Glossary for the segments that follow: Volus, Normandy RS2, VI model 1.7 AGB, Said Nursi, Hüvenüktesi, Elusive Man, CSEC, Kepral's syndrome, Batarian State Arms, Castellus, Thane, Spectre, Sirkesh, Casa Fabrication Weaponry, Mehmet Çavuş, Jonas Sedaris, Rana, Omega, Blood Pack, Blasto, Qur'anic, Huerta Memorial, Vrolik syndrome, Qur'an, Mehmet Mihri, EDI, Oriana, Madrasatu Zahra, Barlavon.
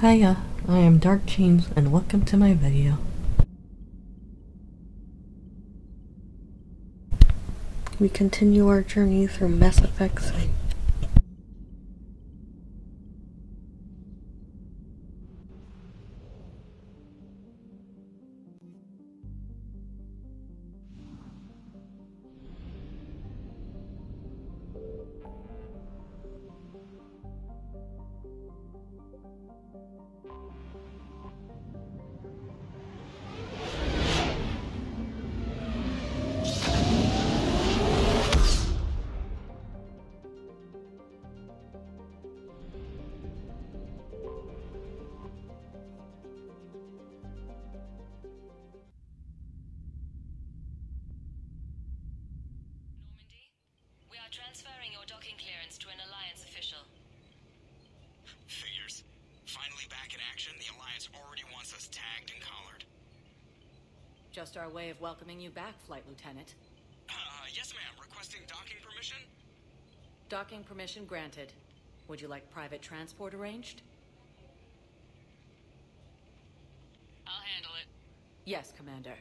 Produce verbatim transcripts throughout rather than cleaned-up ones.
Hiya, I am Dark Chains and welcome to my video. We continue our journey through Mass Effect three. Transferring your docking clearance to an Alliance official. Figures. Finally back in action, the Alliance already wants us tagged and collared. Just our way of welcoming you back, Flight Lieutenant. Uh, yes ma'am. Requesting docking permission? Docking permission granted. Would you like private transport arranged? I'll handle it. Yes, Commander.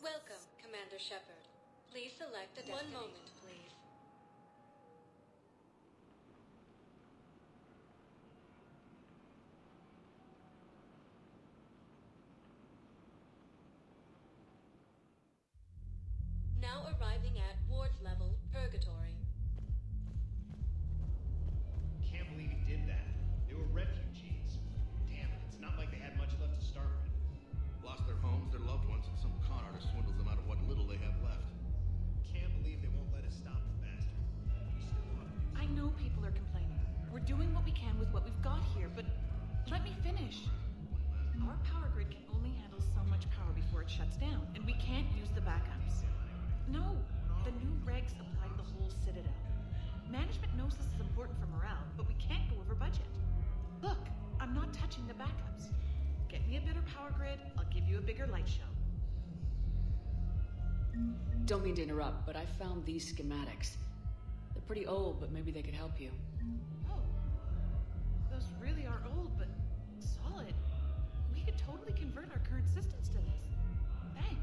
Welcome, Commander Shepard. Please select a destination. One moment, please. Now arriving at Ward Level Purgatory. Can't believe he did that. They were refugees. Damn it, it's not like they had much left to start with. Lost their homes, their loved ones, and some con artist swindles them out of what little they have left. Can't believe they won't let us stop the bastard. We still want to do something. I know people are complaining. We're doing what we can with what we've got here, but let me finish. Our power grid can only handle so much power before it shuts down, and we can't use the backups. No, the new regs apply to the whole Citadel. Management knows this is important for morale, but we can't go over budget. Look, I'm not touching the backups. Get me a better power grid, I'll give you a bigger light show. Don't mean to interrupt, but I found these schematics. They're pretty old, but maybe they could help you. Oh, those really are old, but solid. We could totally convert our current systems to this. Thanks.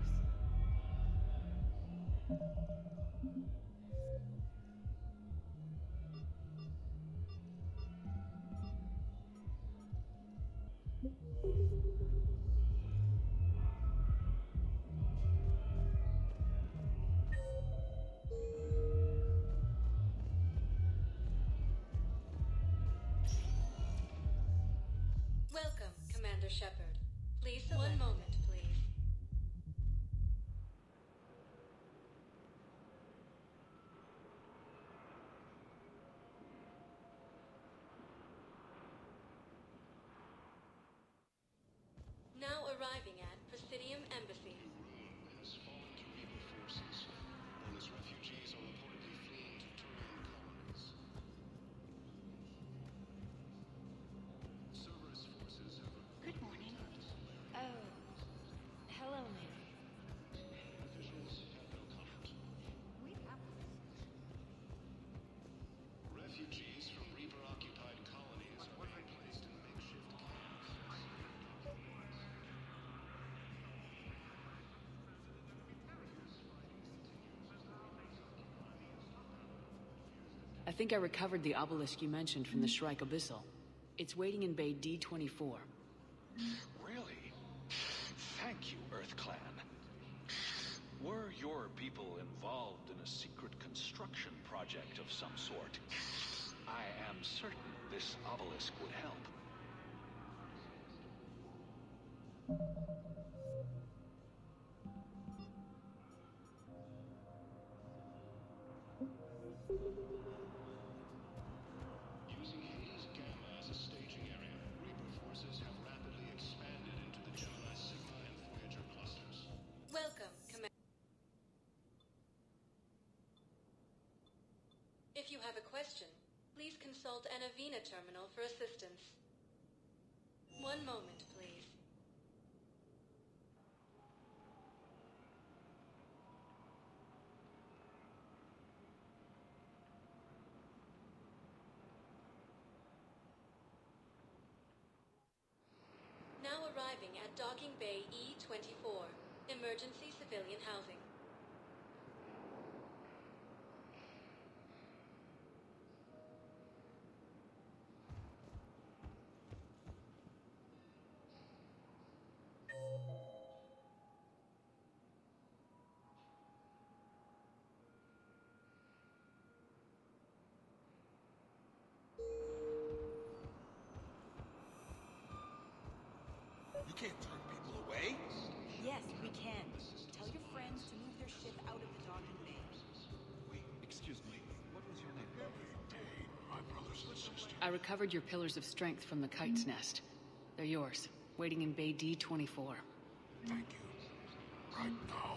Welcome, Commander Shepard. Please select. One moment, please. Now arriving at Presidium Embassy. think I recovered the obelisk you mentioned from the Shrike Abyssal. It's waiting in Bay D twenty-four. Really? Thank you, Earth Clan. Were your people involved in a secret construction project of some sort? I am certain this obelisk would help. Using his gamma as a staging area, Reaper forces have rapidly expanded into the Gemini, Sigma, and Voyager clusters. Welcome, Commander. If you have a question, please consult an Avena Terminal for assistance. One moment, please. Now arriving at Docking Bay E twenty-four, Emergency Civilian Housing. You can't turn people away. Yes, we can. Tell your friends to move their ship out of the docking bay. Wait, excuse me. What was your name? Day, my brothers and sisters. I recovered your pillars of strength from the kite's nest. They're yours, waiting in Bay D twenty-four. Thank you. Right now,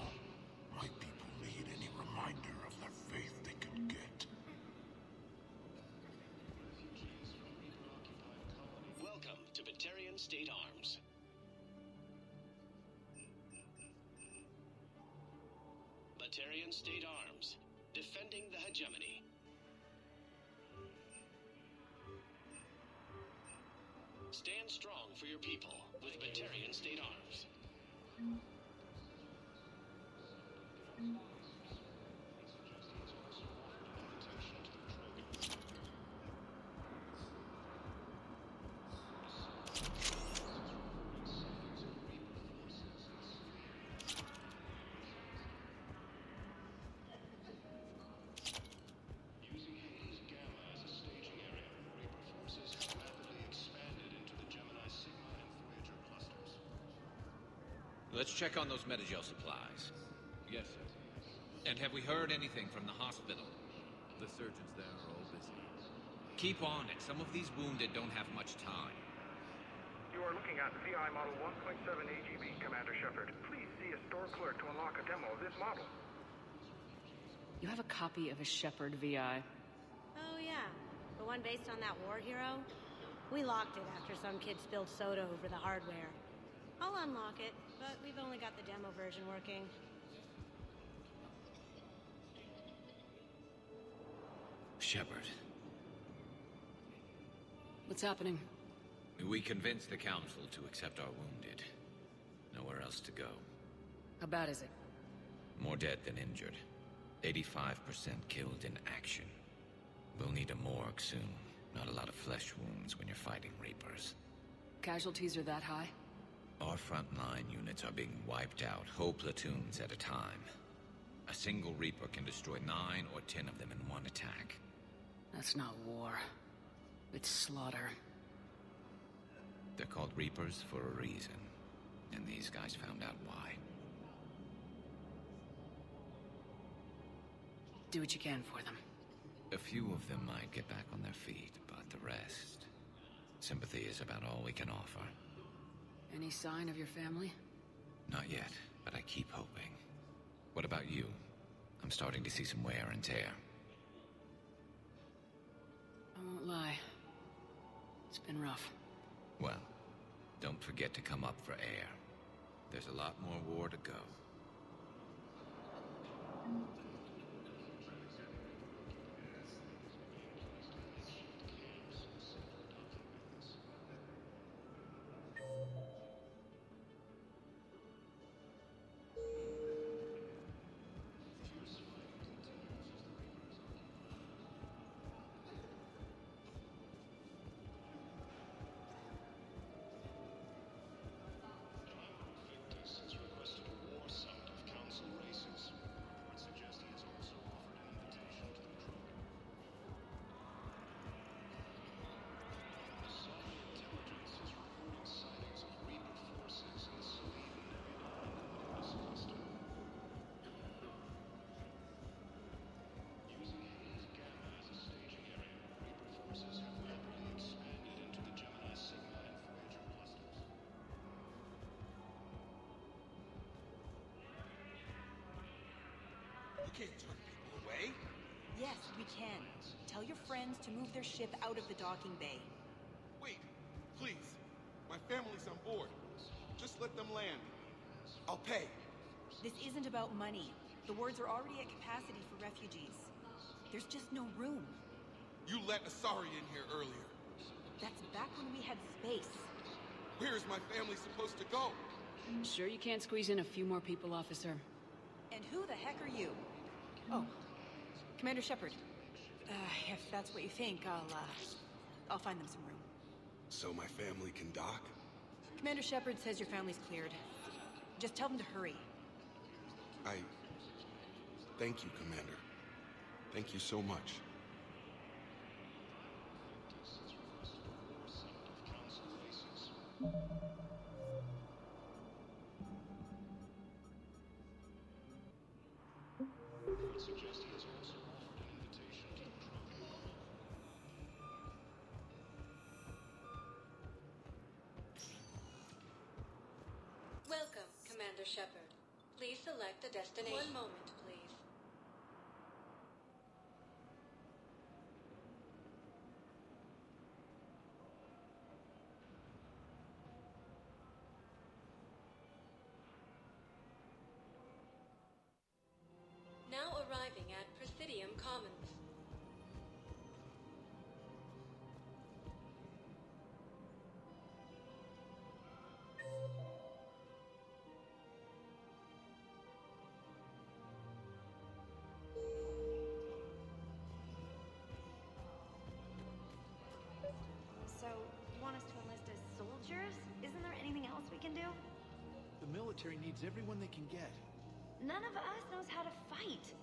my people need any reminder of their faith they can get. Welcome to Batarian State Arms. Batarian State Arms, defending the hegemony. Stand strong for your people with Batarian State Arms. Let's check on those metagel supplies. Yes, sir. And have we heard anything from the hospital? The surgeons there are all busy. Keep on it. Some of these wounded don't have much time. You are looking at V I model one point seven A G B, Commander Shepard. Please see a store clerk to unlock a demo of this model. You have a copy of a Shepard V I? Oh, yeah. The one based on that war hero? We locked it after some kid spilled soda over the hardware. I'll unlock it, but we've only got the demo version working. Shepard. What's happening? We convinced the council to accept our wounded. Nowhere else to go. How bad is it? More dead than injured. eighty-five percent killed in action. We'll need a morgue soon. Not a lot of flesh wounds when you're fighting Reapers. Casualties are that high? Our frontline units are being wiped out, whole platoons at a time. A single Reaper can destroy nine or ten of them in one attack. That's not war. It's slaughter. They're called Reapers for a reason. And these guys found out why. Do what you can for them. A few of them might get back on their feet, but the rest... Sympathy is about all we can offer. Any sign of your family? Not yet, but I keep hoping. What about you? I'm starting to see some wear and tear. I won't lie. It's been rough. Well, don't forget to come up for air. There's a lot more war to go. can't turn people away. Yes, we can. Tell your friends to move their ship out of the docking bay. Wait, please. My family's on board. Just let them land. I'll pay. This isn't about money. The wards are already at capacity for refugees. There's just no room. You let Asari in here earlier. That's back when we had space. Where is my family supposed to go? Sure you can't squeeze in a few more people, officer. And who the heck are you? Oh. Commander Shepard. Uh, if that's what you think, I'll, uh... I'll find them some room. So my family can dock? Commander Shepard says your family's cleared. Just tell them to hurry. I... Thank you, Commander. Thank you so much. Welcome, Commander Shepard. Please select a destination. One moment, please. Arriving at Presidium Commons. So, you want us to enlist as soldiers? Isn't there anything else we can do? The military needs everyone they can get. None of us knows how to fight.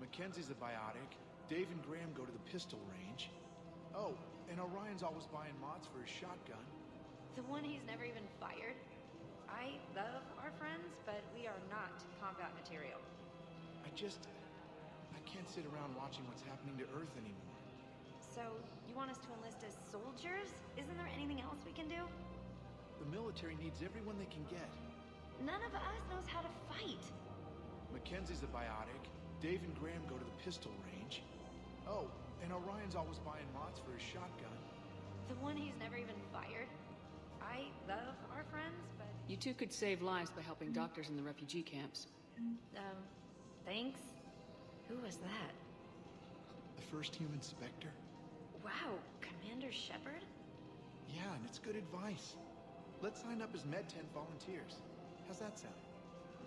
Mackenzie's a biotic, Dave and Graham go to the pistol range. Oh, and Orion's always buying mods for his shotgun. The one he's never even fired. I love our friends, but we are not combat material. I just... I can't sit around watching what's happening to Earth anymore. So, you want us to enlist as soldiers? Isn't there anything else we can do? The military needs everyone they can get. None of us knows how to fight. Mackenzie's a biotic, Dave and Graham go to the pistol range. Oh, and Orion's always buying mods for his shotgun. The one he's never even fired. I love our friends, but... You two could save lives by helping doctors in the refugee camps. Um, thanks? Who was that? The first human Spectre. Wow, Commander Shepard? Yeah, and it's good advice. Let's sign up as Med ten volunteers. How's that sound?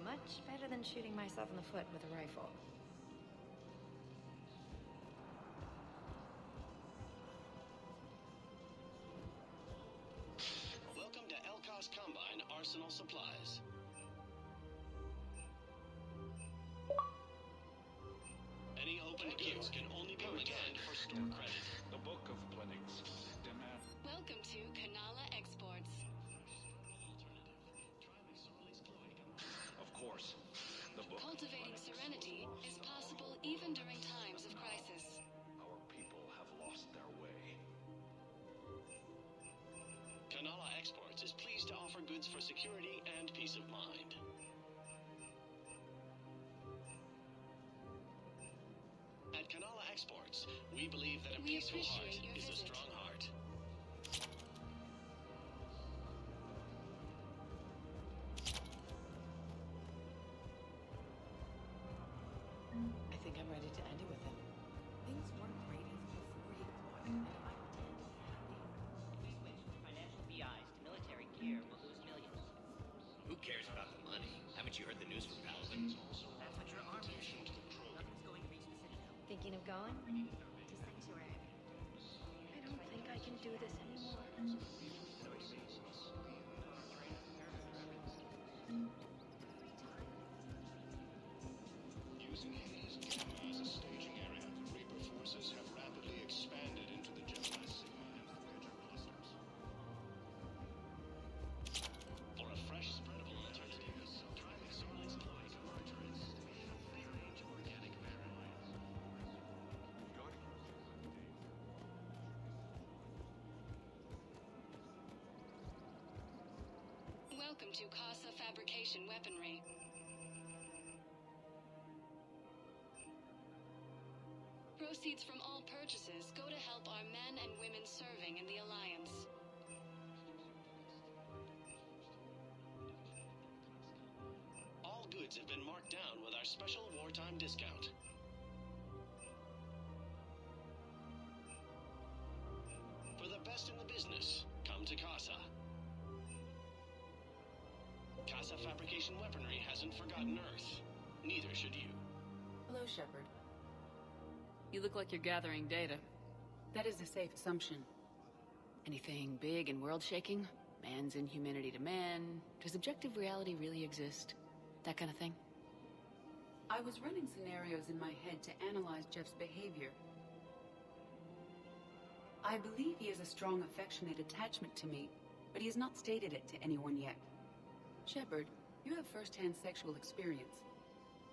Much better than shooting myself in the foot with a rifle. Welcome to Elkos Combine Arsenal Supplies. Any open queues can only be returned for store credit. The Book of Plenings. Welcome to Canala Exports. The book. Cultivating serenity is possible even during times of crisis. Our people have lost their way. Canala Exports is pleased to offer goods for security and peace of mind. At Canala Exports, we believe that a we peaceful heart is visit. a strong heart. Thinking of going? To Sanctuary. I don't think I can do this anymore. Using Hanar as a staging area, Reaper forces have rapidly expanded into the Gemini Sigma and Voyager clusters. For a fresh spread of electricity, driving Sorley's deploys a larger installation of free-range organic variants. Welcome to Casa Fabrication Weaponry. proceeds from all purchases go to help our men and women serving in the Alliance. All goods have been marked down with our special wartime discount. For the best in the business, come to Casa. Casa Fabrication Weaponry hasn't forgotten Earth. Neither should you. Hello, Shepard. You look like you're gathering data. That is a safe assumption. Anything big and world-shaking? Man's inhumanity to man? Does objective reality really exist? That kind of thing? I was running scenarios in my head to analyze Jeff's behavior. I believe he has a strong affectionate attachment to me, but he has not stated it to anyone yet. Shepard, you have first-hand sexual experience.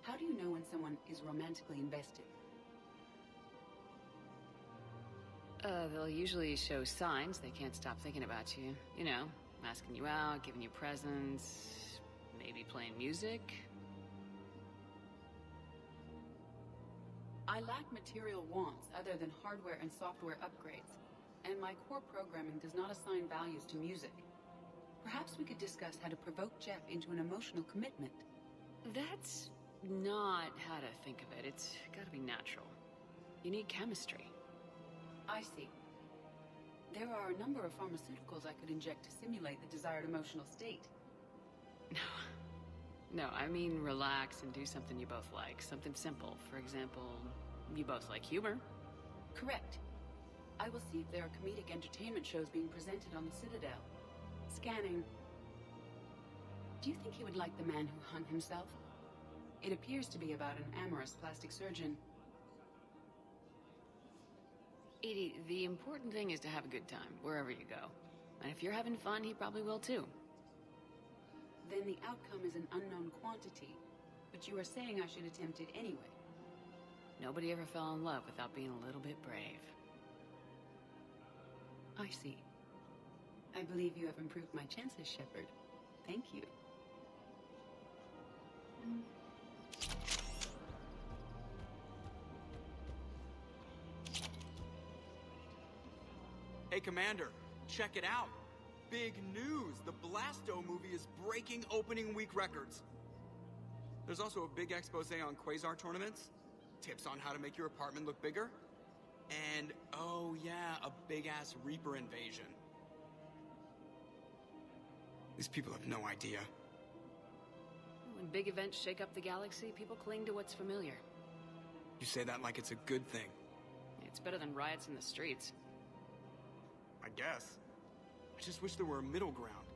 How do you know when someone is romantically invested? Uh, they'll usually show signs they can't stop thinking about you. You know, asking you out, giving you presents, maybe playing music. I lack material wants other than hardware and software upgrades, and my core programming does not assign values to music. Perhaps we could discuss how to provoke Jeff into an emotional commitment. That's not how to think of it. It's gotta be natural. You need chemistry. I see. There are a number of pharmaceuticals I could inject to simulate the desired emotional state. No. No, I mean relax and do something you both like. Something simple. For example, you both like humor. Correct. I will see if there are comedic entertainment shows being presented on the Citadel. Scanning. Do you think he would like The Man Who Hung Himself? It appears to be about an amorous plastic surgeon. Edie, the important thing is to have a good time, wherever you go. And if you're having fun, he probably will too. Then the outcome is an unknown quantity. But you are saying I should attempt it anyway. Nobody ever fell in love without being a little bit brave. I see. I believe you have improved my chances, Shepard. Thank you. Mm. Hey, Commander, check it out. Big news! The Blasto movie is breaking opening week records. There's also a big expose on quasar tournaments, tips on how to make your apartment look bigger, and, oh yeah, a big-ass Reaper invasion. These people have no idea. When big events shake up the galaxy, people cling to what's familiar. You say that like it's a good thing. It's better than riots in the streets. I guess. I just wish there were a middle ground.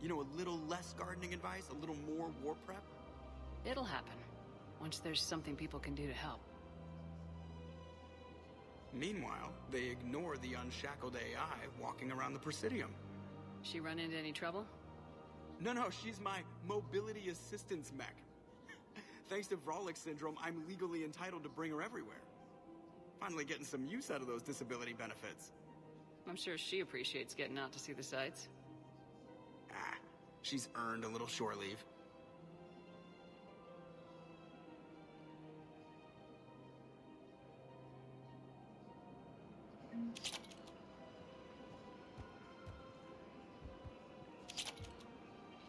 You know, a little less gardening advice, a little more war prep. It'll happen, once there's something people can do to help. Meanwhile, they ignore the unshackled A I walking around the Presidium. She run into any trouble? No, no, she's my mobility assistance mech. Thanks to Vrolik syndrome, I'm legally entitled to bring her everywhere. Finally getting some use out of those disability benefits. I'm sure she appreciates getting out to see the sights. Ah, she's earned a little shore leave.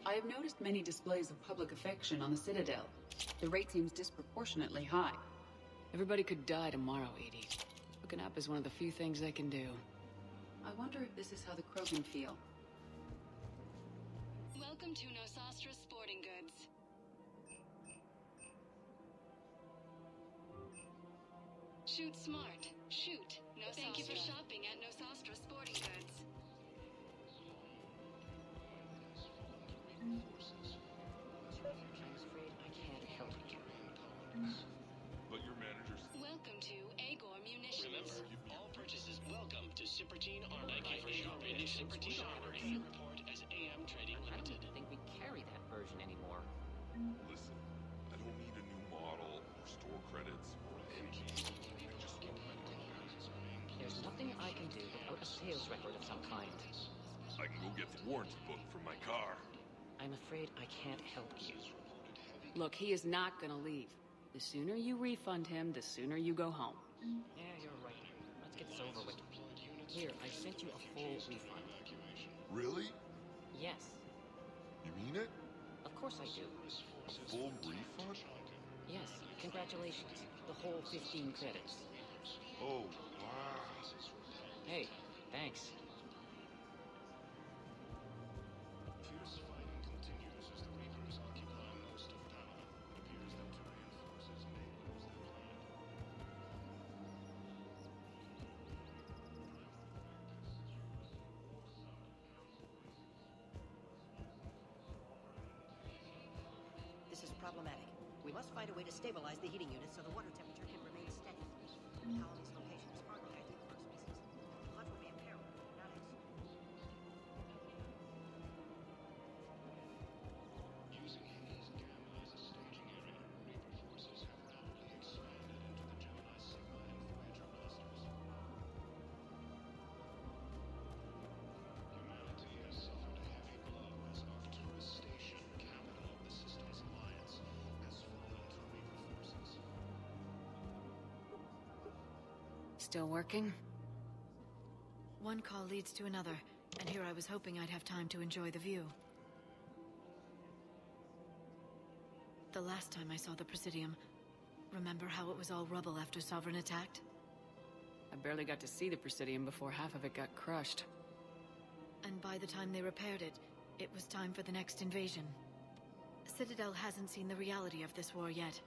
I have noticed many displays of public affection on the Citadel. The rate seems disproportionately high. Everybody could die tomorrow, Edie. Hooking up is one of the few things they can do. I wonder if this is how the Krogan feel. Welcome to Nosastra Sporting Goods. Shoot smart. Shoot. Nosastra. Thank you for shopping at Nosastra Sporting Goods. I'm afraid I can't help you. But your managers. Welcome to Agor Munitions. Remember, all purchases welcome to Cipertine Armory. Thank you for shopping at Cipertine Armory. Report as A M Trading Limited. I don't think we carry that version anymore. Listen, I don't need a new model or store credits or an A G. I just want my products. There's nothing I can do without a sales record of some kind. I can go get the warranty book from my car. I'm afraid I can't help you. Look, he is not gonna leave. The sooner you refund him, the sooner you go home. Yeah, you're right. it's over with. Here, I sent you a full refund. Really? Yes. You mean it? Of course I do. A full refund? Yes. Congratulations. The whole fifteen credits. Oh, wow. Hey, thanks. Fierce fighting continues as the Reapers occupy most of Canala. It appears that Batarian forces may lose their plan. This is problematic. We must find a way to stabilize the heating unit so the water temperature can remain steady. The colony's location is partly ideal for species. The hunt will be in peril, not exit. Using Hades and Gamma as a staging area, Reaper forces have rapidly expanded into the Gemini, Sigma, and Voyager clusters. Humanity has suffered a heavy blow as Arcturus Station, capital of the Systems Alliance, has fallen to Reaper forces. Still working? One call leads to another, and here I was hoping I'd have time to enjoy the view. The last time I saw the Presidium, remember how it was all rubble after Sovereign attacked? I barely got to see the Presidium before half of it got crushed. And by the time they repaired it, it was time for the next invasion. Citadel hasn't seen the reality of this war yet.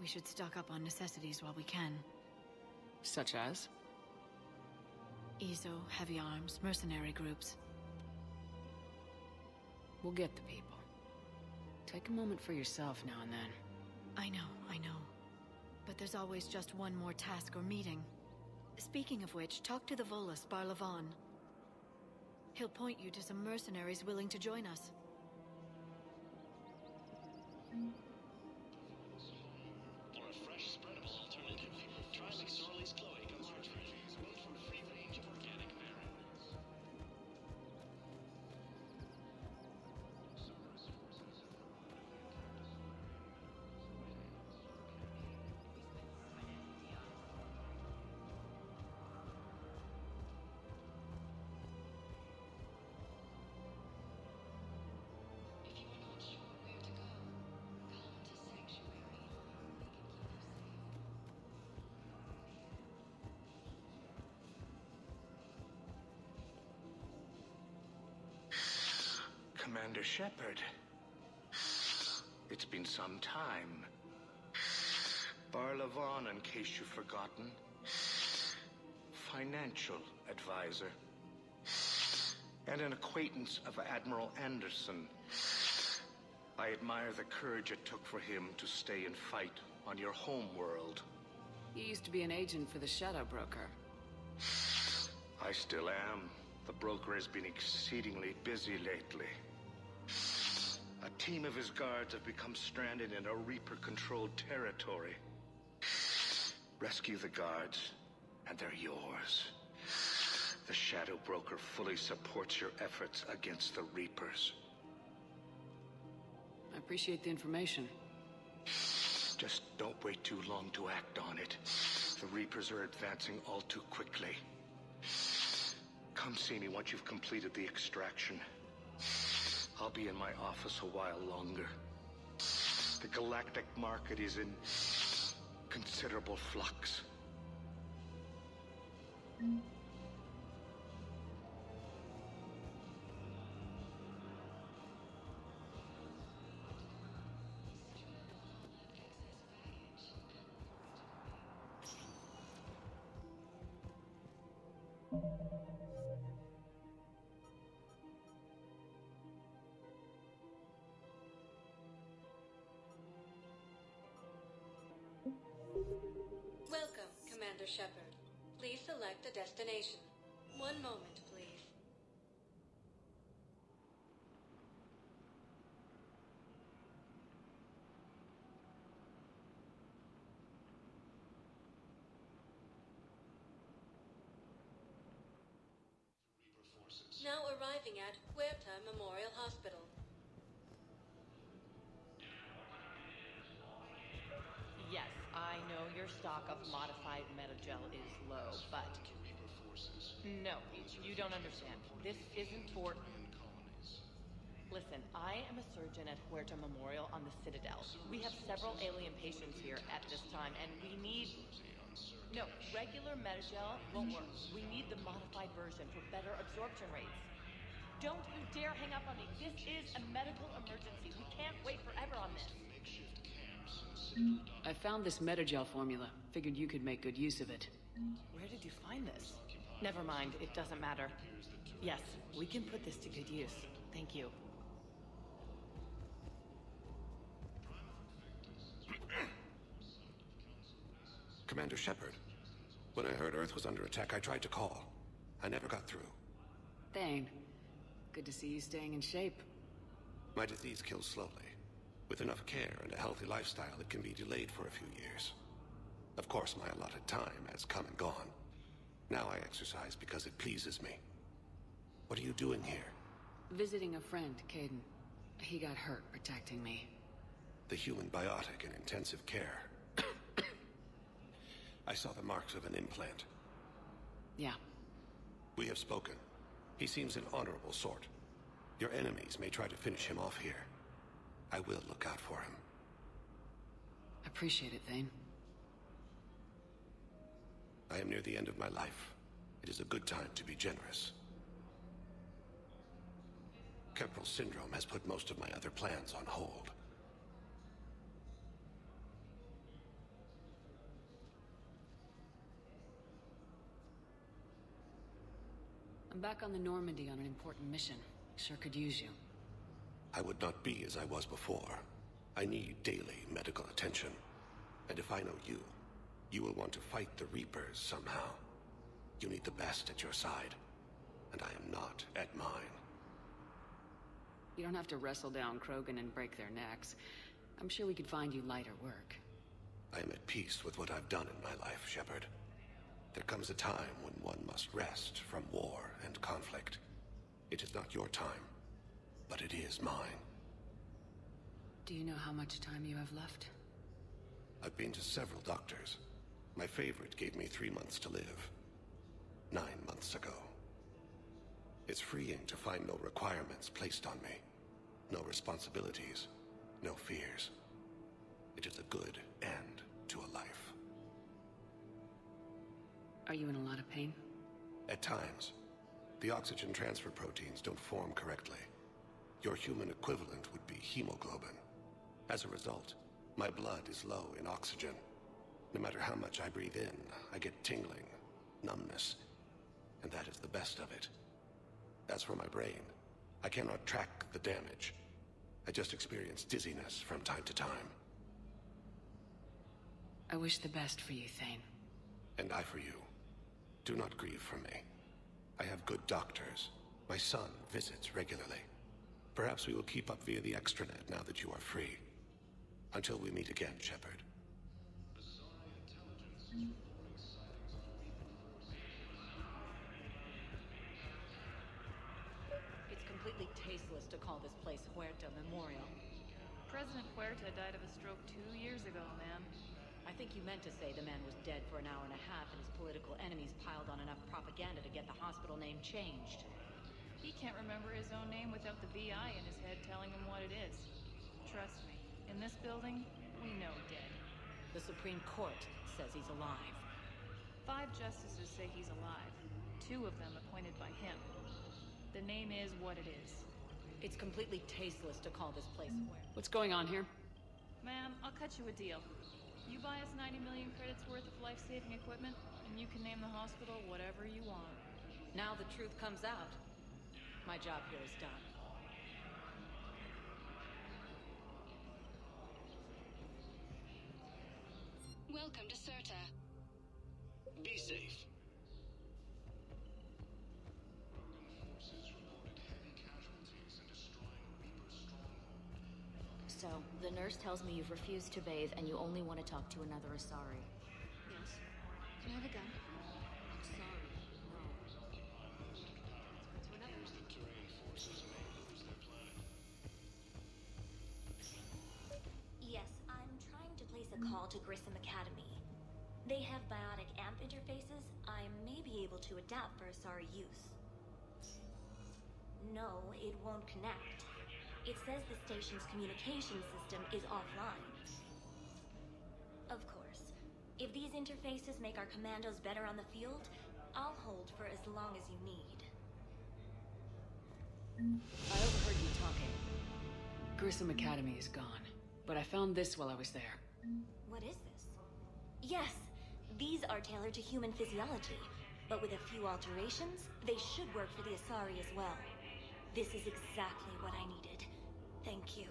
We should stock up on necessities while we can. Such as? E S O, heavy arms, mercenary groups. We'll get the people. Take a moment for yourself now and then. I know, I know. But there's always just one more task or meeting. Speaking of which, talk to the Volus Barlavon. He'll point you to some mercenaries willing to join us. Mm. Or a fresh, spreadable alternative. Try McSorley's Chloe comes from treasuries built from a free range of organic variables. Cerberus forces have provided the entire Solarian minerals within. If you are not sure where to go, Commander Shepard. It's been some time. Barlavon, in case you've forgotten. Financial advisor. And an acquaintance of Admiral Anderson. I admire the courage it took for him to stay and fight on your homeworld. You used to be an agent for the Shadow Broker. I still am. The broker has been exceedingly busy lately. A team of his guards have become stranded in a Reaper-controlled territory. Rescue the guards, and they're yours. The Shadow Broker fully supports your efforts against the Reapers. I appreciate the information. Just don't wait too long to act on it. The Reapers are advancing all too quickly. Come see me once you've completed the extraction. I'll be in my office a while longer. The galactic market is in considerable flux. Mm. Welcome, Commander Shepard. Please select a destination. One moment, please. Now arriving at Huerta Memorial Hospital. Yes, I know your stock of modified metagel is low, but purposes. No, you don't understand. This isn't for... Listen, I am a surgeon at Huerta Memorial on the Citadel. We have several alien patients here at this time, and we need... No, regular Metagel won't work. We need the modified version for better absorption rates. Don't you dare hang up on me. This is a medical emergency. We can't wait forever on this. I found this Metagel formula. Figured you could make good use of it. Where did you find this? Never mind, it doesn't matter. Yes, we can put this to good use. Thank you. Commander Shepard, when I heard Earth was under attack, I tried to call. I never got through. Thane, good to see you staying in shape. My disease kills slowly. With enough care and a healthy lifestyle, it can be delayed for a few years. Of course, my allotted time has come and gone. Now I exercise because it pleases me. What are you doing here? Visiting a friend, Kaidan. He got hurt protecting me. The human biotic in intensive care. I saw the marks of an implant. Yeah. We have spoken. He seems an honorable sort. Your enemies may try to finish him off here. I will look out for him. Appreciate it, Thane. I am near the end of my life. It is a good time to be generous. Kepral's syndrome has put most of my other plans on hold. I'm back on the Normandy on an important mission. Sure could use you. I would not be as I was before. I need daily medical attention. And if I know you, you will want to fight the Reapers somehow. You need the best at your side, and I am not at mine. You don't have to wrestle down Krogan and break their necks. I'm sure we could find you lighter work. I am at peace with what I've done in my life, Shepard. There comes a time when one must rest from war and conflict. It is not your time, but it is mine. Do you know how much time you have left? I've been to several doctors. My favorite gave me three months to live. Nine months ago. It's freeing to find no requirements placed on me. No responsibilities. No fears. It is a good end to a life. Are you in a lot of pain? At times. The oxygen transfer proteins don't form correctly. Your human equivalent would be hemoglobin. As a result, my blood is low in oxygen. No matter how much I breathe in, I get tingling, numbness, and that is the best of it. As for my brain, I cannot track the damage. I just experience dizziness from time to time. I wish the best for you, Thane. And I for you. Do not grieve for me. I have good doctors. My son visits regularly. Perhaps we will keep up via the extranet now that you are free. Until we meet again, Shepard. Completely tasteless to call this place Huerta Memorial. President Huerta died of a stroke two years ago, ma'am. I think you meant to say the man was dead for an hour and a half and his political enemies piled on enough propaganda to get the hospital name changed. He can't remember his own name without the V I in his head telling him what it is. Trust me, in this building, we know dead. The Supreme Court says he's alive. Five justices say he's alive. Two of them appointed by him. The name is what it is. It's completely tasteless to call this place where... What's going on here? Ma'am, I'll cut you a deal. You buy us ninety million credits worth of life-saving equipment, and you can name the hospital whatever you want. Now the truth comes out. My job here is done. Welcome to Certa. Be safe. So, the nurse tells me you've refused to bathe and you only want to talk to another Asari. Yes. Can I have a gun? Sorry. No. To another. Yes, I'm trying to place a call to Grissom Academy. They have biotic amp interfaces I may be able to adapt for Asari use. No, it won't connect. It says the station's communication system is offline. Of course, if these interfaces make our commandos better on the field, I'll hold for as long as you need. I overheard you talking. Grissom Academy is gone, but I found this while I was there. What is this? Yes, these are tailored to human physiology, but with a few alterations, they should work for the Asari as well. This is exactly what I needed. Thank you.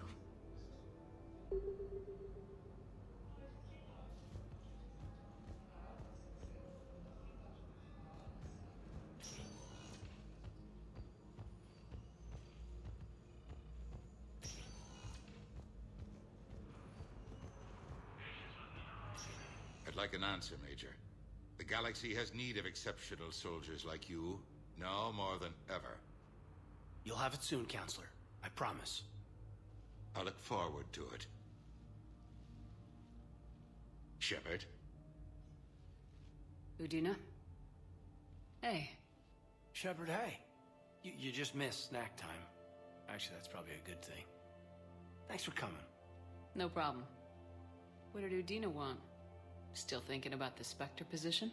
I'd like an answer, Major. The galaxy has need of exceptional soldiers like you, now more than ever. You'll have it soon, Counselor. I promise. I look forward to it. Shepard? Udina? Hey. Shepard, hey. You, you just missed snack time. Actually, that's probably a good thing. Thanks for coming. No problem. What did Udina want? Still thinking about the Spectre position?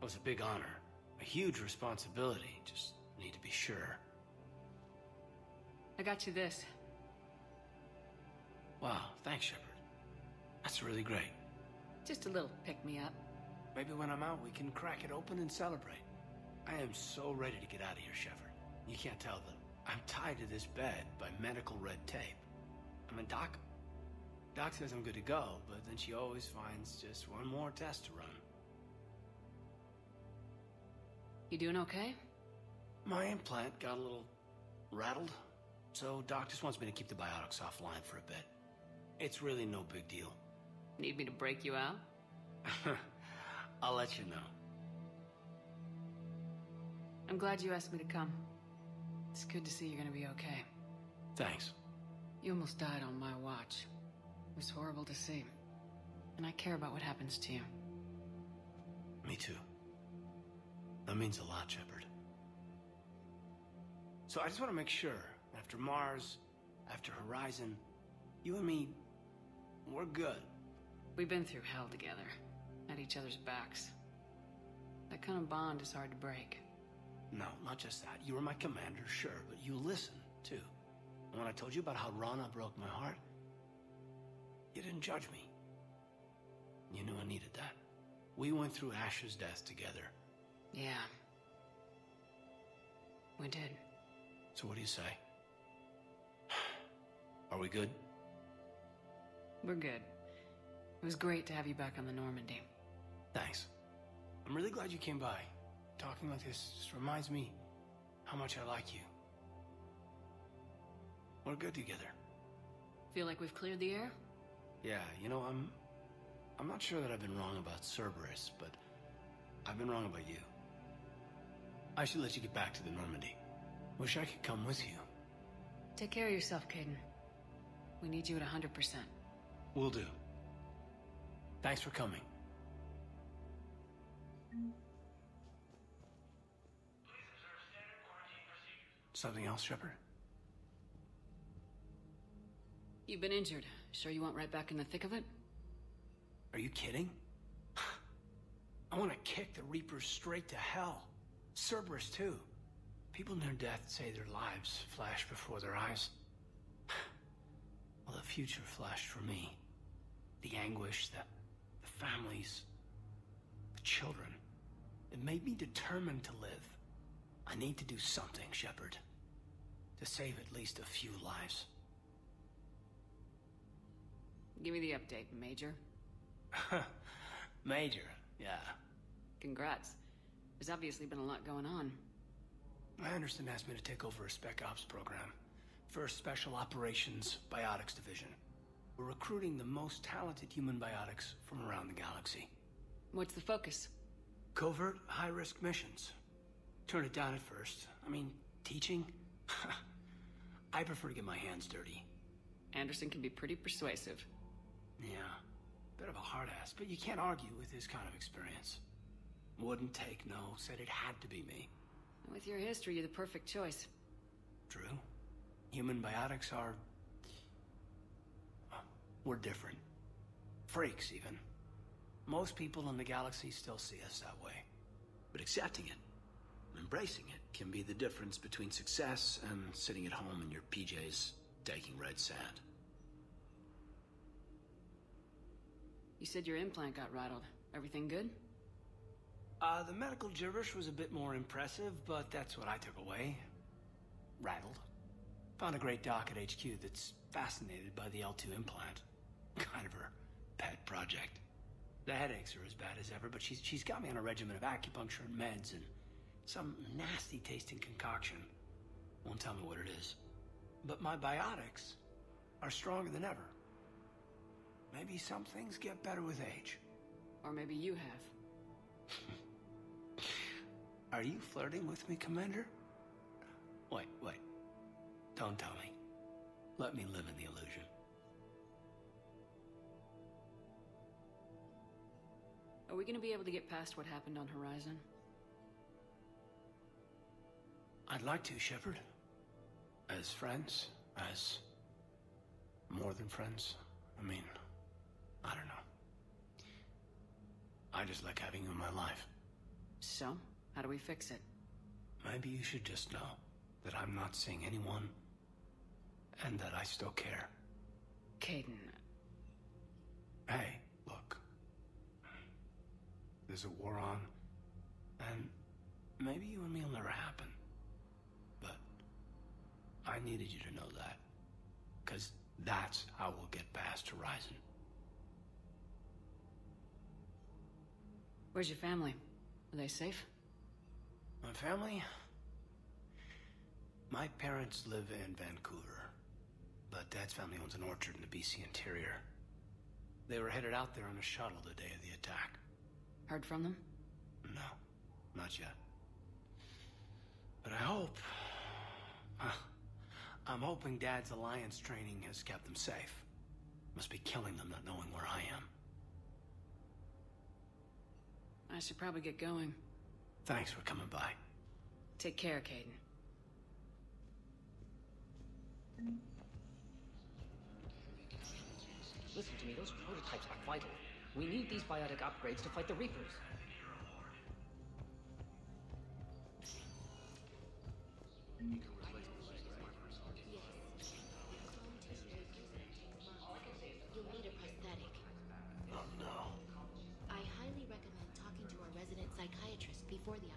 It was a big honor. A huge responsibility. Just need to be sure. I got you this. Wow, thanks, Shepard. That's really great. Just a little pick-me-up. Maybe when I'm out, we can crack it open and celebrate. I am so ready to get out of here, Shepard. You can't tell them. I'm tied to this bed by medical red tape. I mean, Doc... Doc says I'm good to go, but then she always finds just one more test to run. You doing okay? My implant got a little... rattled. So, Doc just wants me to keep the biotics offline for a bit. It's really no big deal. Need me to break you out? I'll let you know. I'm glad you asked me to come. It's good to see you're gonna be okay. Thanks. You almost died on my watch. It was horrible to see. And I care about what happens to you. Me too. That means a lot, Shepard. So I just want to make sure... After Mars, after Horizon, you and me, we're good. We've been through hell together, at each other's backs. That kind of bond is hard to break. No, not just that. You were my commander, sure, but you listened, too. And when I told you about how Rana broke my heart, you didn't judge me. You knew I needed that. We went through Ash's death together. Yeah. We did. So what do you say? Are we good? We're good. It was great to have you back on the Normandy. Thanks. I'm really glad you came by. Talking like this just reminds me how much I like you. We're good together. Feel like we've cleared the air? Yeah, you know, I'm... I'm not sure that I've been wrong about Cerberus, but I've been wrong about you. I should let you get back to the Normandy. Wish I could come with you. Take care of yourself, Kaidan. We need you at one hundred percent. Will do. Thanks for coming. Something else, Shepard? You've been injured. Sure you want right back in the thick of it? Are you kidding? I want to kick the Reapers straight to hell. Cerberus, too. People near death say their lives flash before their eyes. Well, the future flashed for me. The anguish, the, the families, the children. It made me determined to live. I need to do something, Shepard. To save at least a few lives. Give me the update, Major. Major, yeah. Congrats. There's obviously been a lot going on. My Anderson asked me to take over a Spec Ops program. First Special Operations Biotics Division. We're recruiting the most talented human biotics from around the galaxy. What's the focus? Covert, high-risk missions. Turn it down at first. I mean, teaching? I prefer to get my hands dirty. Anderson can be pretty persuasive. Yeah. Bit of a hard ass, but you can't argue with his kind of experience. Wouldn't take no, said it had to be me. With your history, you're the perfect choice. True. Human biotics are... we're different. Freaks, even. Most people in the galaxy still see us that way. But accepting it, embracing it, can be the difference between success and sitting at home in your P Js, taking red sand. You said your implant got rattled. Everything good? Uh, the medical gibberish was a bit more impressive, but that's what I took away. Rattled. Found a great doc at H Q that's fascinated by the L two implant. Kind of her pet project. The headaches are as bad as ever, but she's, she's got me on a regimen of acupuncture and meds and some nasty-tasting concoction. Won't tell me what it is. But my biotics are stronger than ever. Maybe some things get better with age. Or maybe you have. Are you flirting with me, Commander? Wait, wait. Don't tell me. Let me live in the illusion. Are we going to be able to get past what happened on Horizon? I'd like to, Shepard. As friends, as... more than friends. I mean, I don't know. I just like having you in my life. So, how do we fix it? Maybe you should just know that I'm not seeing anyone, and that I still care. Kaidan. Hey, look. There's a war on, and maybe you and me will never happen. But I needed you to know that, because that's how we'll get past Horizon. Where's your family? Are they safe? My family? My parents live in Vancouver, but Dad's family owns an orchard in the B C interior. They were headed out there on a shuttle the day of the attack. Heard from them? No, not yet. But I hope... I'm hoping Dad's alliance training has kept them safe. Must be killing them not knowing where I am. I should probably get going. Thanks for coming by. Take care, Kaidan. Listen to me, those prototypes are vital. We need these biotic upgrades to fight the Reapers. You'll need a prosthetic. Oh no. I highly recommend talking to our resident psychiatrist before the operation.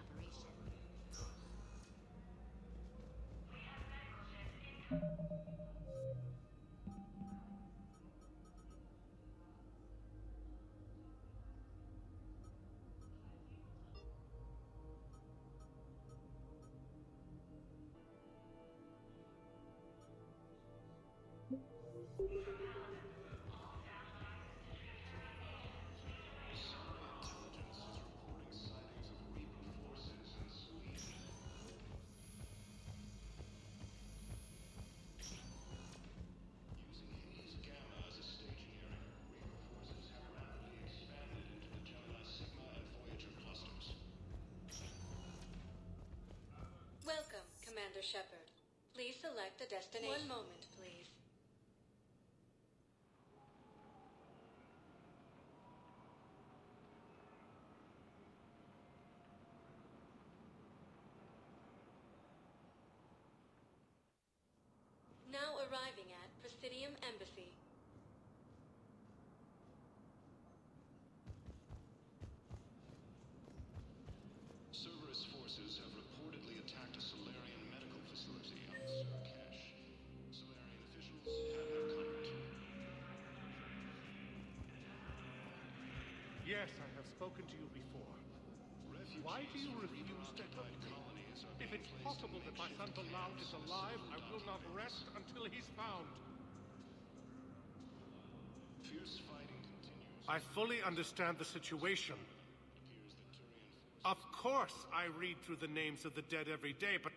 Commander Shepard, please select a destination. One moment, please. Now arriving at Presidium Embassy. Cerberus forces have reportedly attacked a Solarian medical facility on Sirkesh. Solarian officials have had contact. Yes, I have spoken to you before. Refugees Why do you refuse to help me? If it's possible that my son Ballard is alive, I will not rest until he's found. Fierce fighting continues. I fully understand the situation. Of course I read through the names of the dead every day, but...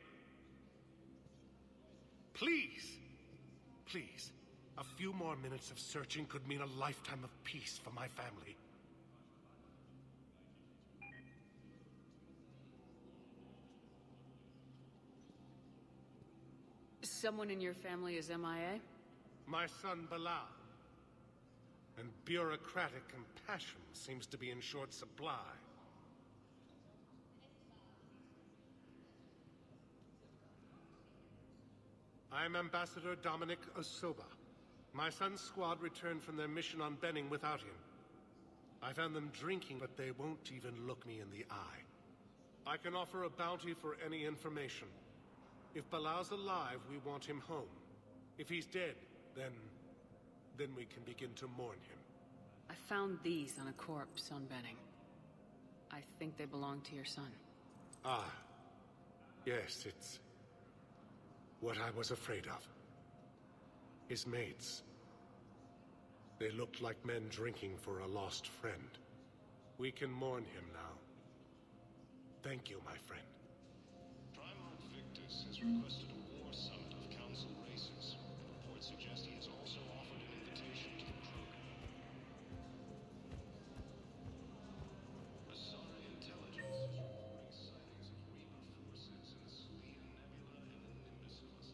Please, please, A few more minutes of searching could mean a lifetime of peace for my family. Someone in your family is M I A? My son, Bilal. And bureaucratic compassion seems to be in short supply. I'm Ambassador Dominic Osoba. My son's squad returned from their mission on Benning without him. I found them drinking, but they won't even look me in the eye. I can offer a bounty for any information. If Bilal's alive, we want him home. If he's dead, then... then we can begin to mourn him. I found these on a corpse on Benning. I think they belong to your son. Ah. Yes, it's... what I was afraid of. His mates. They looked like men drinking for a lost friend. We can mourn him now. Thank you, my friend. Primarch Victus has requested a war summit of council races. The report suggests he has also offered an invitation to the Krogan. Asari intelligence is reporting sightings of Reaper forces in the Selene Nebula and the Nimbus cluster.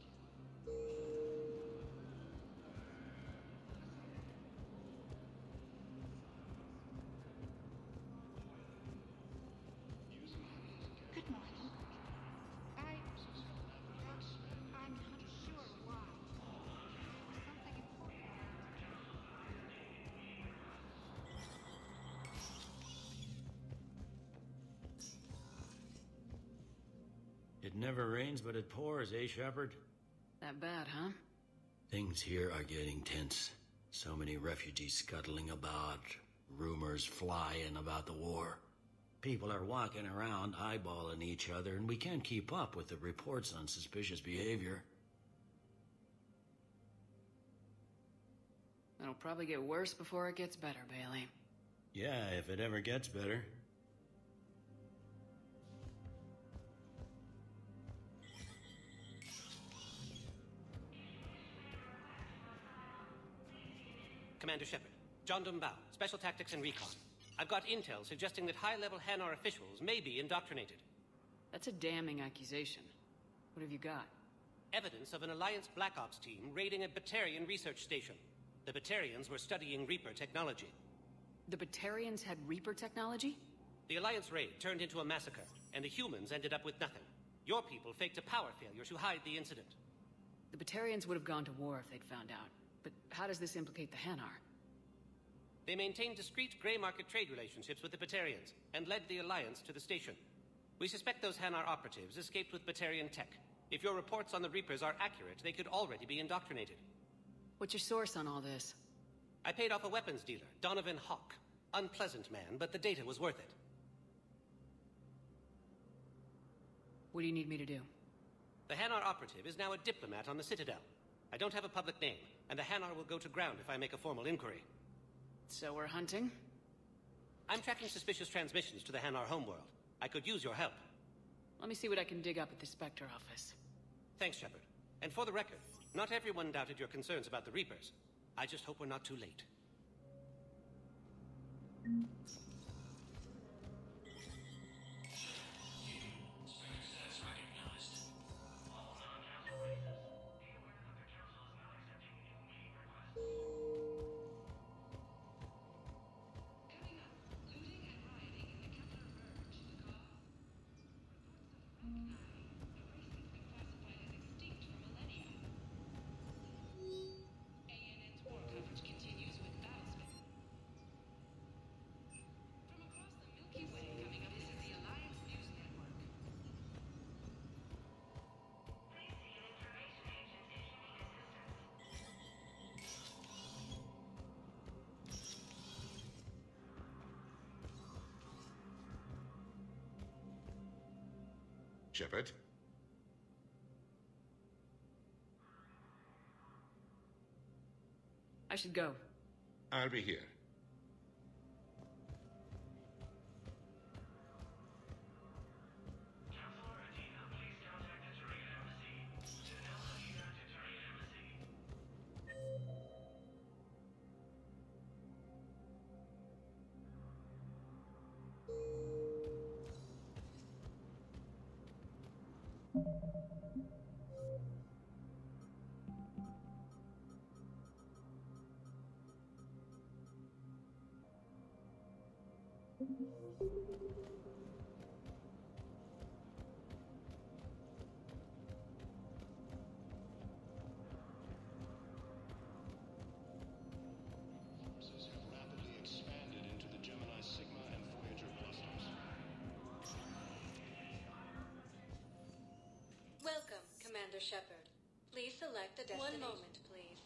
It never rains, but it pours, eh, Shepard? That bad, huh? Things here are getting tense. So many refugees scuttling about, rumors flying about the war. People are walking around, eyeballing each other, and we can't keep up with the reports on suspicious behavior. It'll probably get worse before it gets better, Bailey. Yeah, if it ever gets better. Commander Shepard, John Dumbau, Special Tactics and Recon. I've got intel suggesting that high-level Hanar officials may be indoctrinated. That's a damning accusation. What have you got? Evidence of an Alliance Black Ops team raiding a Batarian research station. The Batarians were studying Reaper technology. The Batarians had Reaper technology? The Alliance raid turned into a massacre, and the humans ended up with nothing. Your people faked a power failure to hide the incident. The Batarians would have gone to war if they'd found out. But how does this implicate the Hanar? They maintained discreet grey market trade relationships with the Batarians, and led the Alliance to the station. We suspect those Hanar operatives escaped with Batarian tech. If your reports on the Reapers are accurate, they could already be indoctrinated. What's your source on all this? I paid off a weapons dealer, Donovan Hawk. Unpleasant man, but the data was worth it. What do you need me to do? The Hanar operative is now a diplomat on the Citadel. I don't have a public name, and the Hanar will go to ground if I make a formal inquiry. So we're hunting? I'm tracking suspicious transmissions to the Hanar homeworld. I could use your help. Let me see what I can dig up at the Spectre office. Thanks, Shepard. And for the record, not everyone doubted your concerns about the Reapers. I just hope we're not too late. Shepard? I should go. I'll be here. Welcome, Commander Shepard. Please select the destination. One moment, please.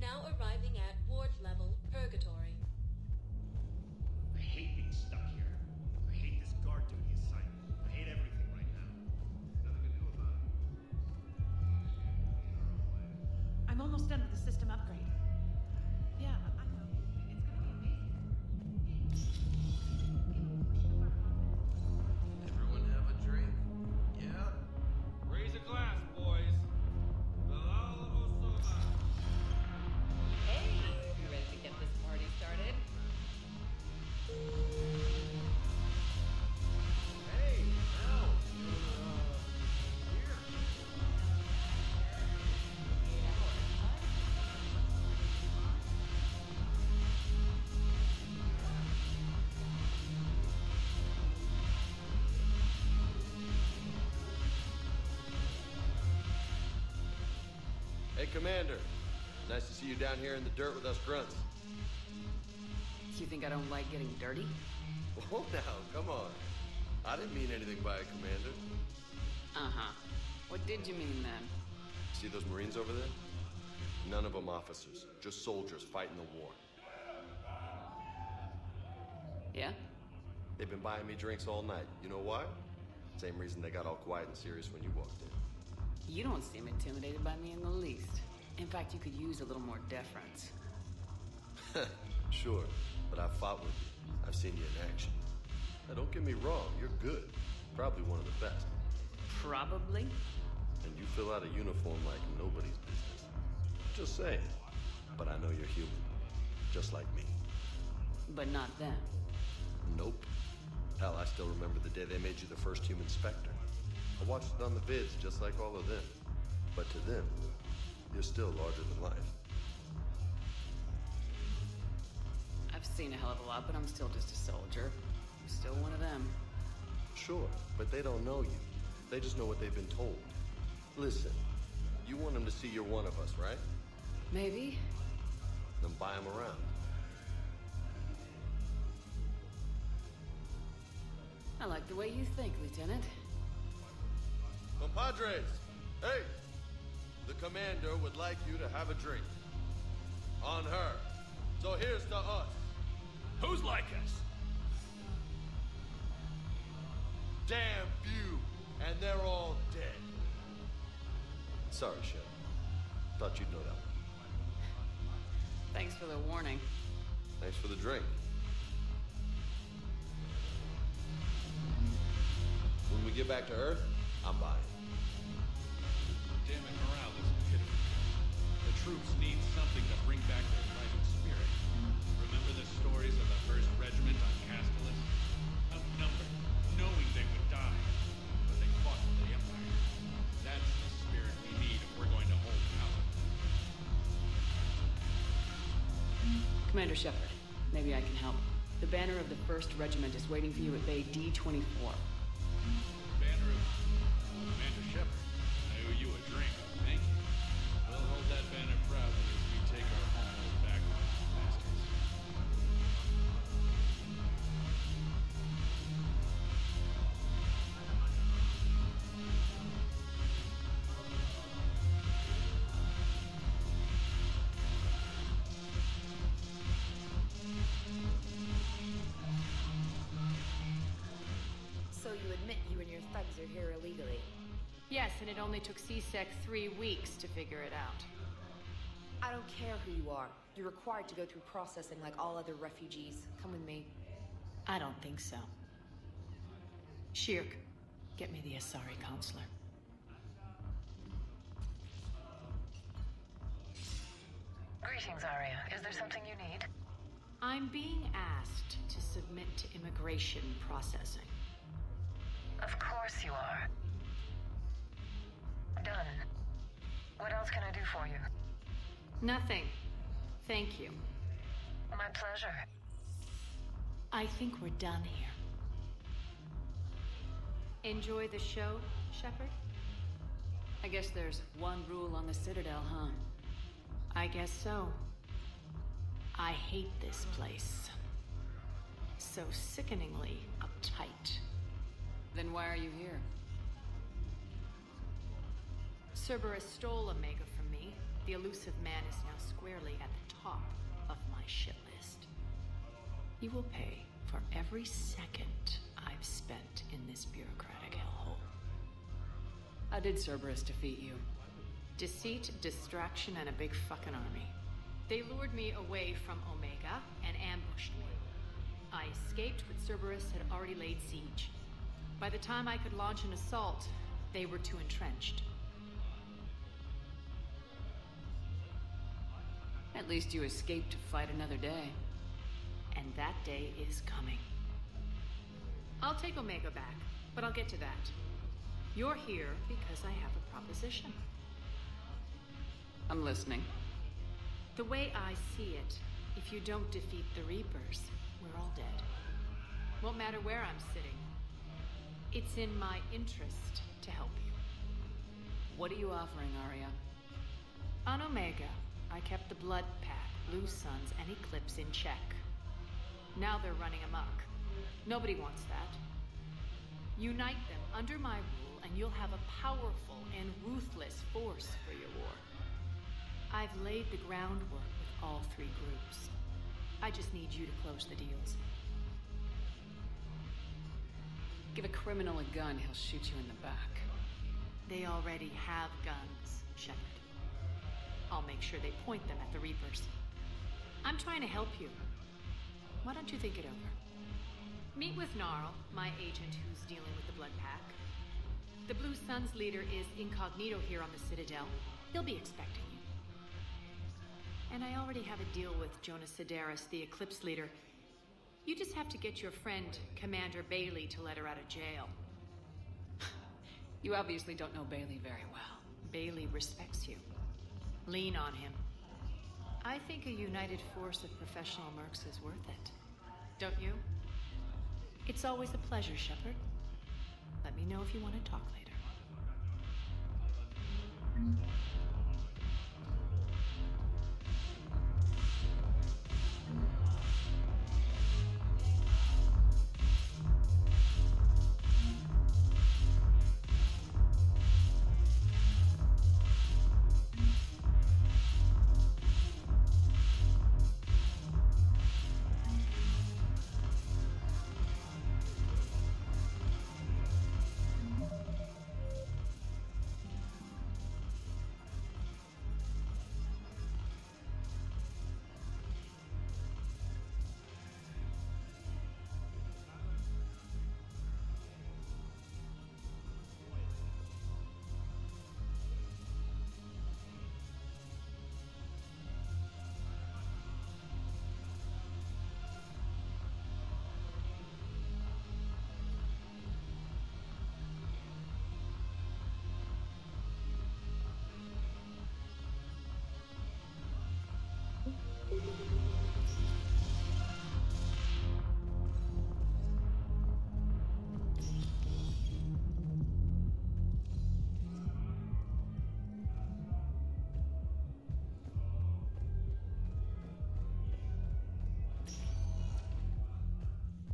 Now arriving at ward level Purgatory. I hate being stuck here. I hate this guard duty assignment. I hate everything. I'm almost done with the system upgrade. Yeah, I know. It's gonna be amazing. Everyone have a drink? Yeah? Raise a glass, boys. Hey, you ready to get this party started? Hey, now. Hey, Commander. Nice to see you down here in the dirt with us grunts. You think I don't like getting dirty? Oh, now, come on. I didn't mean anything by it, Commander. Uh-huh. What did you mean, then? See those Marines over there? None of them officers. Just soldiers fighting the war. Yeah? They've been buying me drinks all night. You know why? Same reason they got all quiet and serious when you walked in. You don't seem intimidated by me in the least. In fact, you could use a little more deference. Sure, but I've fought with you. I've seen you in action. Now, don't get me wrong, you're good. Probably one of the best. Probably? And you fill out a uniform like nobody's business. Just saying. But I know you're human. Just like me. But not them. Nope. Hell, I still remember the day they made you the first human Spectre. I watched it on the vids, just like all of them. But to them, you're still larger than life. I've seen a hell of a lot, but I'm still just a soldier. I'm still one of them. Sure, but they don't know you. They just know what they've been told. Listen, you want them to see you're one of us, right? Maybe. Then buy them around. I like the way you think, Lieutenant. Compadres, hey, the commander would like you to have a drink. On her. So here's to us. Who's like us? Damn few, and they're all dead. Sorry, Shep. Thought you'd know that one. Thanks for the warning. Thanks for the drink. When we get back to Earth, I'm buying. Damn it, morale is pitiful. The troops need something to bring back their private spirit. Remember the stories of the first regiment on Castellus? Outnumbered, knowing they would die, but they fought for the Empire. That's the spirit we need if we're going to hold power. Commander Shepard, maybe I can help. The banner of the first regiment is waiting for you at Bay D twenty-four. Banner of Commander Shepard, I owe you a drink. Thank you. We'll hold that banner proudly as we take our homeland back from the bastards. So you admit you and your thugs are here illegally? Yes, and it only took C SEC three weeks to figure it out. I don't care who you are. You're required to go through processing like all other refugees. Come with me. I don't think so. Shirk, get me the Asari counselor. Greetings, Aria. Is there something you need? I'm being asked to submit to immigration processing. Of course. course you are. Done. What else can I do for you? Nothing. Thank you. My pleasure. I think we're done here. Enjoy the show, Shepard? I guess there's one rule on the Citadel, huh? I guess so. I hate this place. So sickeningly uptight. Then why are you here? Cerberus stole Omega from me. The Elusive Man is now squarely at the top of my shit list. You will pay for every second I've spent in this bureaucratic hellhole. How did Cerberus defeat you? Deceit, distraction, and a big fucking army. They lured me away from Omega and ambushed me. I escaped, but Cerberus had already laid siege. By the time I could launch an assault, they were too entrenched. At least you escaped to fight another day. And that day is coming. I'll take Omega back, but I'll get to that. You're here because I have a proposition. I'm listening. The way I see it, if you don't defeat the Reapers, we're all dead. Won't matter where I'm sitting. It's in my interest to help you. What are you offering, Aria? On Omega, I kept the Blood Pack, Blue Suns, and Eclipse in check. Now they're running amok. Nobody wants that. Unite them under my rule, and you'll have a powerful and ruthless force for your war. I've laid the groundwork with all three groups. I just need you to close the deals. Give a criminal a gun, he'll shoot you in the back. They already have guns, Shepard. I'll make sure they point them at the Reapers. I'm trying to help you. Why don't you think it over? Meet with Gnarl, my agent who's dealing with the Blood Pack. The Blue Sun's leader is incognito here on the Citadel. He'll be expecting you. And I already have a deal with Jonas Sedaris, the Eclipse leader. You just have to get your friend, Commander Bailey, to let her out of jail. You obviously don't know Bailey very well. Bailey respects you. Lean on him. I think a united force of professional mercs is worth it. Don't you? It's always a pleasure, Shepard. Let me know if you want to talk later.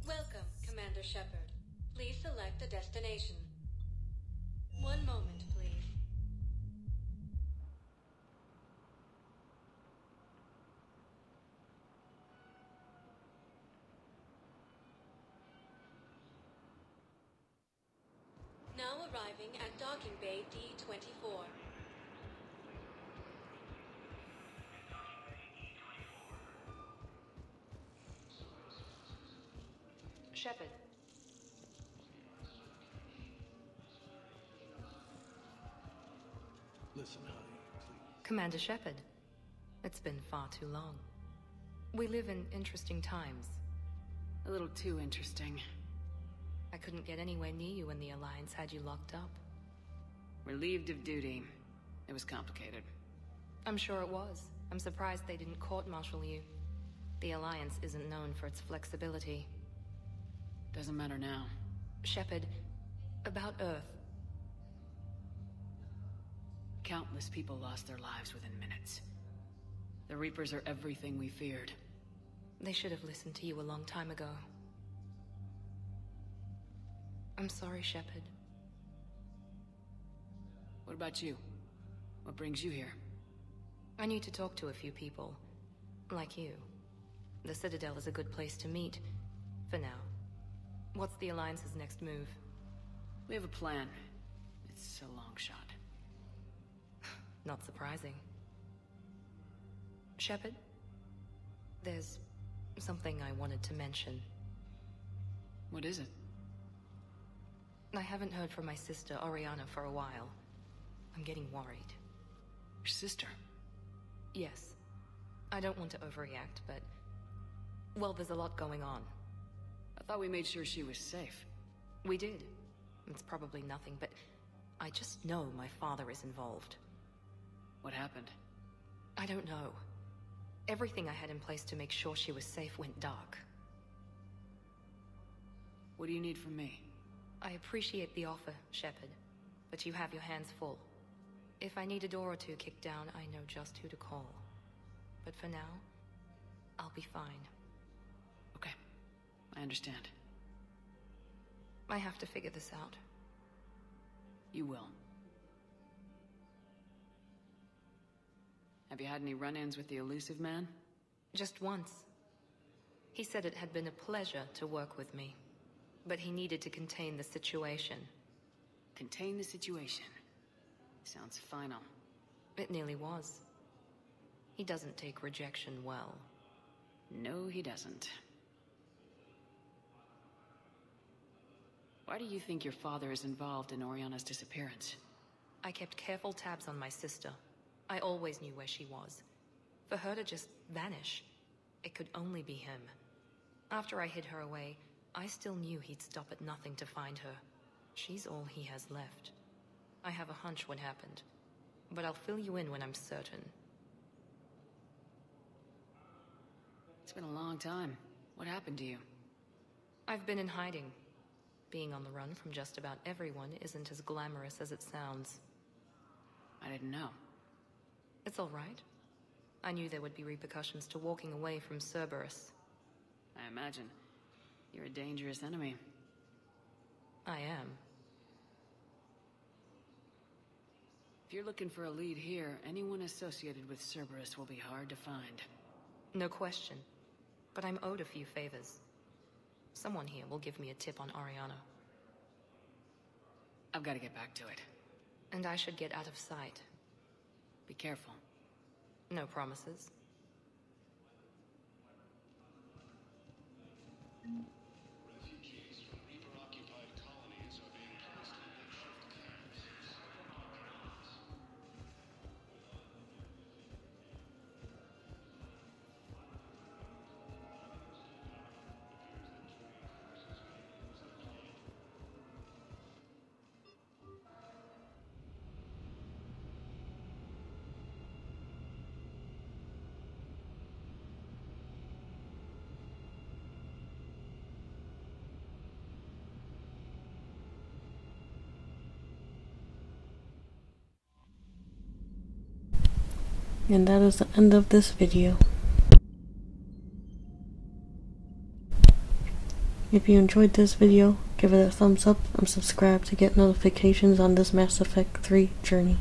Welcome, Commander Shepard. Please select a destination. One moment, please. Now arriving at docking bay D twenty-four. Shepard. Listen, honey, please. Commander Shepard, it's been far too long. We live in interesting times. A little too interesting. I couldn't get anywhere near you when the Alliance had you locked up. Relieved of duty. It was complicated. I'm sure it was. I'm surprised they didn't court-martial you. The Alliance isn't known for its flexibility. Doesn't matter now. Shepard, about Earth. Countless people lost their lives within minutes. The Reapers are everything we feared. They should have listened to you a long time ago. I'm sorry, Shepard. What about you? What brings you here? I need to talk to a few people. Like you. The Citadel is a good place to meet. For now. What's the Alliance's next move? We have a plan. It's a long shot. Not surprising. Shepard? There's something I wanted to mention. What is it? I haven't heard from my sister, Oriana, for a while. I'm getting worried. Your sister? Yes. I don't want to overreact, but... well, there's a lot going on. I thought we made sure she was safe. We did. It's probably nothing, but I just know my father is involved. What happened? I don't know. Everything I had in place to make sure she was safe went dark. What do you need from me? I appreciate the offer, Shepard, but you have your hands full. If I need a door or two kicked down, I know just who to call. But for now, I'll be fine. Okay. I understand. I have to figure this out. You will. Have you had any run-ins with the Elusive Man? Just once. He said it had been a pleasure to work with me. But he needed to contain the situation. Contain the situation? Sounds final. It nearly was. He doesn't take rejection well. No, he doesn't. Why do you think your father is involved in Oriana's disappearance? I kept careful tabs on my sister. I always knew where she was. For her to just vanish, it could only be him. After I hid her away, I still knew he'd stop at nothing to find her. She's all he has left. I have a hunch what happened, but I'll fill you in when I'm certain. It's been a long time. What happened to you? I've been in hiding. Being on the run from just about everyone isn't as glamorous as it sounds. I didn't know. It's all right. I knew there would be repercussions to walking away from Cerberus. I imagine. You're a dangerous enemy. I am. If you're looking for a lead here, anyone associated with Cerberus will be hard to find. No question. But I'm owed a few favors. Someone here will give me a tip on Oriana. I've got to get back to it. And I should get out of sight. Be careful. No promises. And that is the end of this video. If you enjoyed this video, give it a thumbs up and subscribe to get notifications on this Mass Effect three journey.